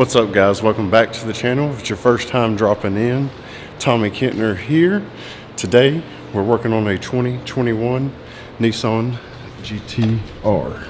What's up, guys? Welcome back to the channel. If it's your first time dropping in, Tommy Kentner here. Today we're working on a 2021 Nissan GT-R.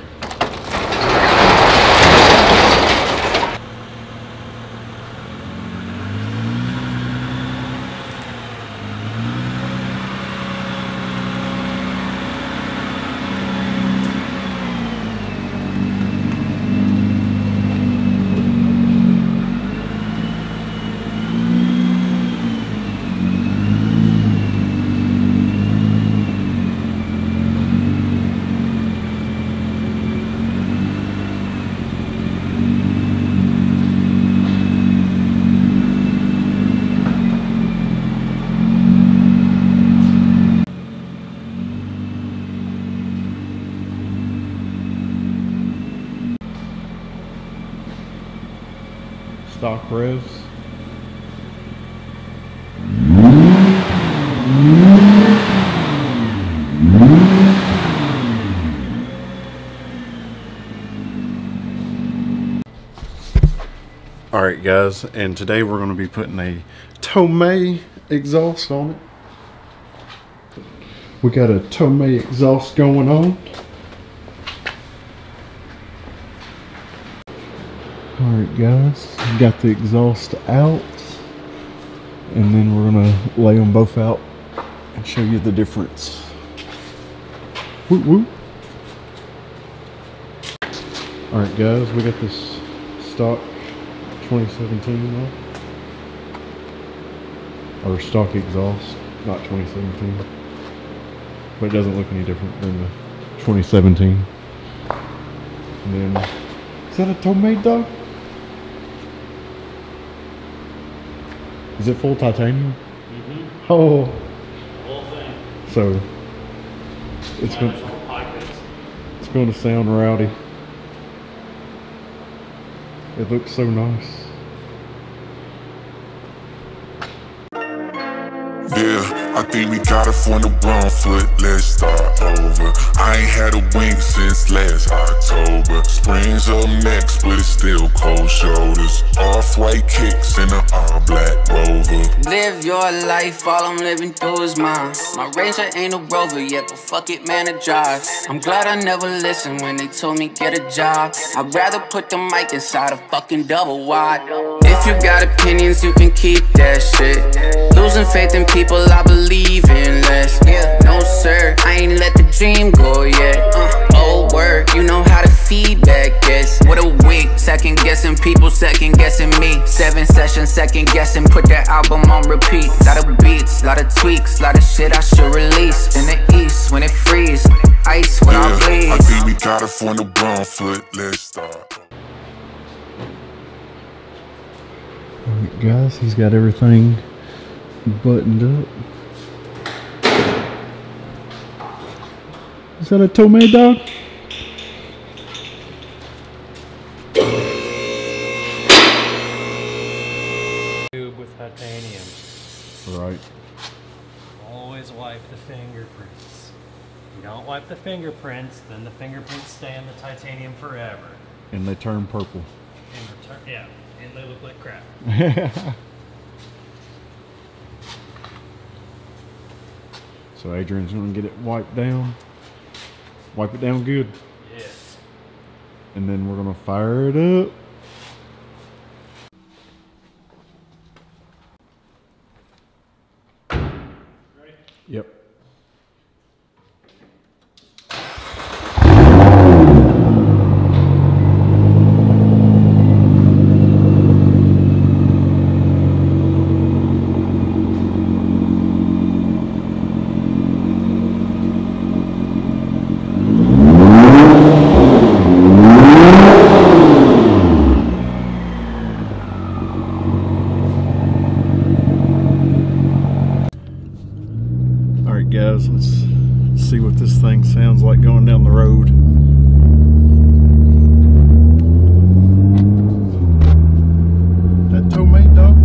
Stock revs. All right, guys, and today we're going to be putting a Tomei exhaust on it. We got a Tomei exhaust going on. Alright, guys, got the exhaust out, and then we're going to lay them both out and show you the difference. Woo woo! Alright, guys, we got this stock 2017 on. Or stock exhaust, not 2017. But it doesn't look any different than the 2017. And then, is that a Tomei dog? Is it full titanium? Mm-hmm. Oh. Whole thing. So it's going to sound rowdy. It looks so nice. Yeah, I think we got it from the wrong foot. Let's start over. I ain't had a wink since last October. Springs up next, but it's still cold shoulders. Off-white kicks in an all-black Rover. Live your life, all I'm living through is mine. My Ranger ain't a Rover yet, but fuck it, man, it drives. I'm glad I never listened when they told me get a job. I'd rather put the mic inside a fucking double wide. If you got opinions, you can keep that shit. Losing faith in people I believe in less. No, sir, I ain't let the dream go yet. Oh, word, you know how the feedback gets. What a week, second guessing people, second guessing me. 7 sessions, second guessing, put that album on repeat. Lot of beats, lot of tweaks, lot of shit I should release. In the east, when it freeze, ice when I bleed. I think we got it from the wrong foot. Let's start. Alright, guys, he's got everything buttoned up. Is that a Tomei dog? Tube with titanium. Right. Always wipe the fingerprints. If you don't wipe the fingerprints, then the fingerprints stay in the titanium forever. And they turn purple. Yeah, and they look like crap. So Adrian's gonna get it wiped down. Wipe it down good. Yeah. And then we're gonna fire it up. Ready? Yep. Guys, let's see what this thing sounds like going down the road. That Tomei dog.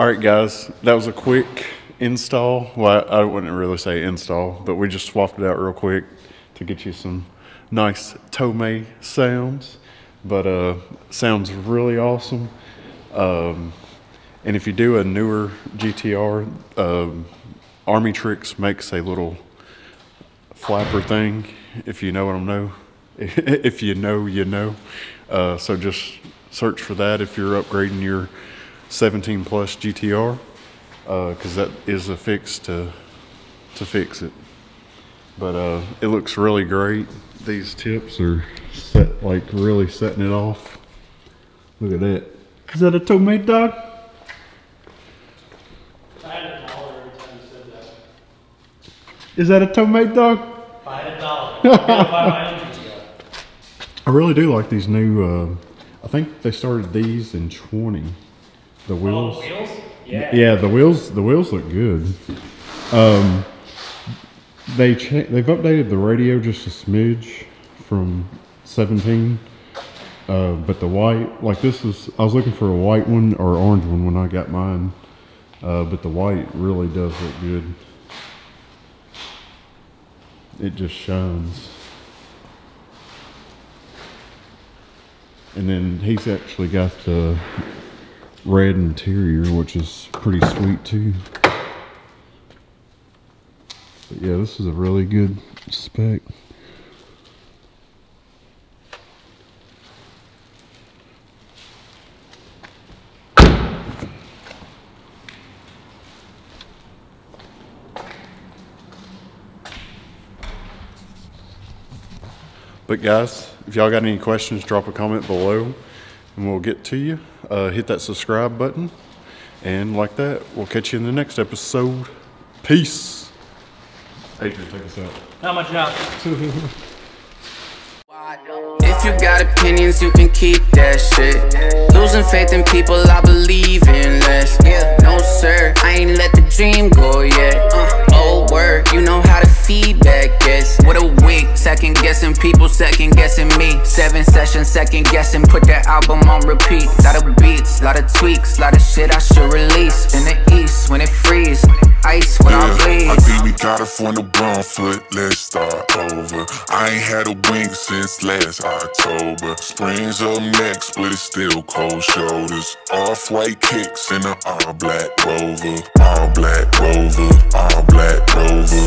All right, guys, that was a quick install. Well, I wouldn't really say install, but we just swapped it out real quick to get you some nice Tomei sounds. But sounds really awesome. And if you do a newer GT-R, Armytrix makes a little flapper thing, if you know what I know. If you know, you know. So just search for that if you're upgrading your 17 plus GT-R, because that is a fix to fix it. But it looks really great. These tips are set, like really setting it off. Look at that. Is that a Tomei dog? If I had a dollar every time you said that. Is that a Tomei dog? If I had a dollar, I would buy my own GTR. I really do like these new, I think they started these in 20. The wheels. Oh, the wheels? Yeah. Yeah, the wheels look good. They've updated the radio just a smidge from 17, but the white, like this is, I was looking for a white one or orange one when I got mine, but the white really does look good. It just shines. And then he's actually got the red interior, which is pretty sweet too. But yeah, this is a really good spec. But guys, if y'all got any questions, drop a comment below and we'll get to you. Hit that subscribe button, and like that, we'll catch you in the next episode. Peace. Adrian, take us out. Not my job. If you got opinions, you can keep that shit. Losing faith in people I believe in less. No sir, I ain't let the dream go yet. Oh word, you know how the feedback gets. What a week, second guessing people, second guessing me. 7 sessions, second guessing, put that album on repeat. Lot of beats, lot of tweaks, lot of shit I should release. In the east, when it frees, ice when I bleed. I think we got off on the wrong foot, let's start over. I ain't had a wink since last October. Spring's up next, but it's still cold shoulders. Off-white kicks in an all-black Rover. All-black Rover, all-black Rover.